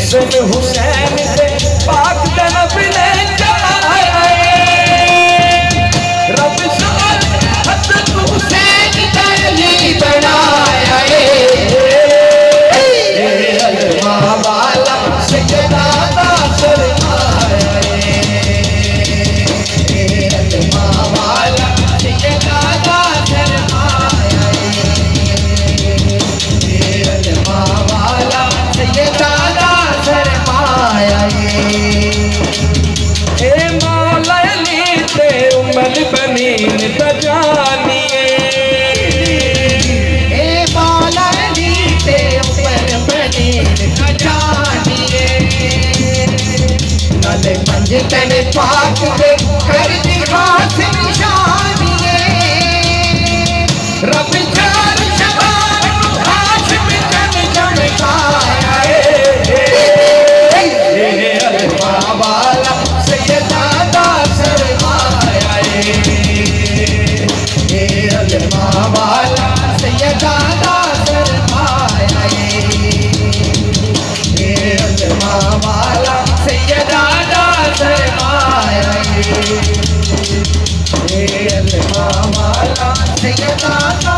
حسن حسین سے پاک طرف لے جائے رب سعد حسن حسین تیری بنایا اے علمہ والا سجدہ دا سرمایا اے علمہ والا سجدہ دا سرمایا اے علمہ والا سجدہ اے مولا علی تے امت بنین تجانیے اے مولا علی تے امت بنین تجانیے نالے پنج تن پاک دے کر دی خاص نشانیے رب چار شباب کو خاص بچن جن پایا اے والا سیدہ دا سرمایا اے علمہ والا سیدہ دا سرمایا اے علمہ والا سیدہ دا سرمایا اے علمہ والا سیدہ دا